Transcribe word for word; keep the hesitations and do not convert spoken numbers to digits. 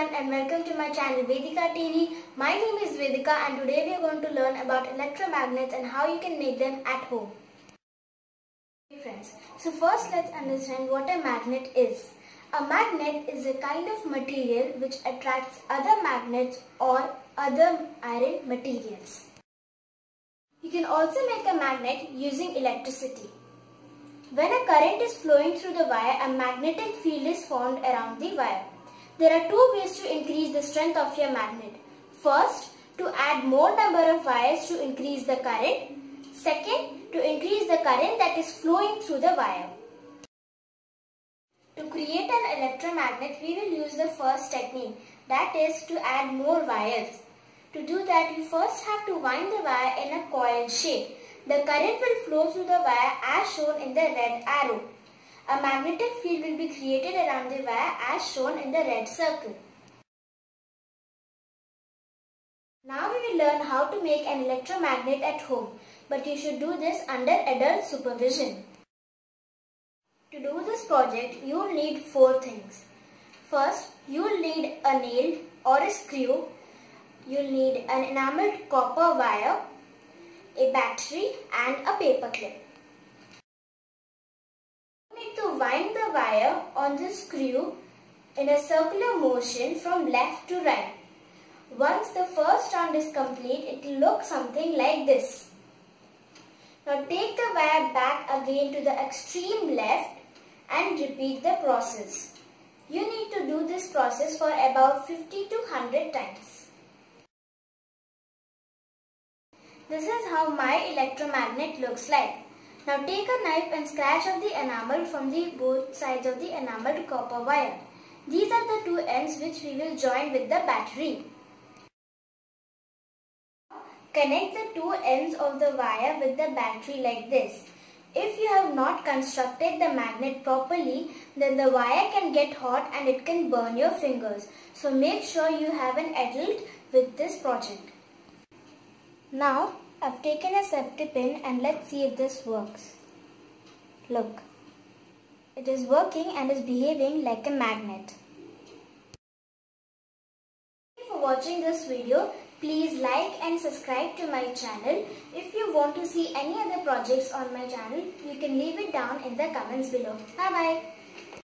everyone and welcome to my channel Vedika T V. My name is Vedika and today we are going to learn about electromagnets and how you can make them at home. Friends, so first let's understand what a magnet is. A magnet is a kind of material which attracts other magnets or other iron materials. You can also make a magnet using electricity. When a current is flowing through the wire, a magnetic field is formed around the wire. There are two ways to increase the strength of your magnet. First, to add more number of wires to increase the current. Second, to increase the current that is flowing through the wire. To create an electromagnet, we will use the first technique, that is to add more wires. To do that, you first have to wind the wire in a coil shape. The current will flow through the wire as shown in the red arrow. A magnetic field will be created around the wire as shown in the red circle. Now we will learn how to make an electromagnet at home, but you should do this under adult supervision. To do this project, you will need four things. First, you will need a nail or a screw. You will need an enameled copper wire, a battery and a paper clip. You need to wind the wire on the screw in a circular motion from left to right. Once the first round is complete, it will look something like this. Now take the wire back again to the extreme left and repeat the process. You need to do this process for about fifty to one hundred times. This is how my electromagnet looks like. Now take a knife and scratch off the enamel from the both sides of the enameled copper wire. These are the two ends which we will join with the battery. Connect the two ends of the wire with the battery like this. If you have not constructed the magnet properly, then the wire can get hot and it can burn your fingers. So make sure you have an adult with this project. Now, I've taken a safety pin and let's see if this works. Look, it is working and is behaving like a magnet. Thank you for watching this video. Please like and subscribe to my channel. If you want to see any other projects on my channel, you can leave it down in the comments below. Bye bye.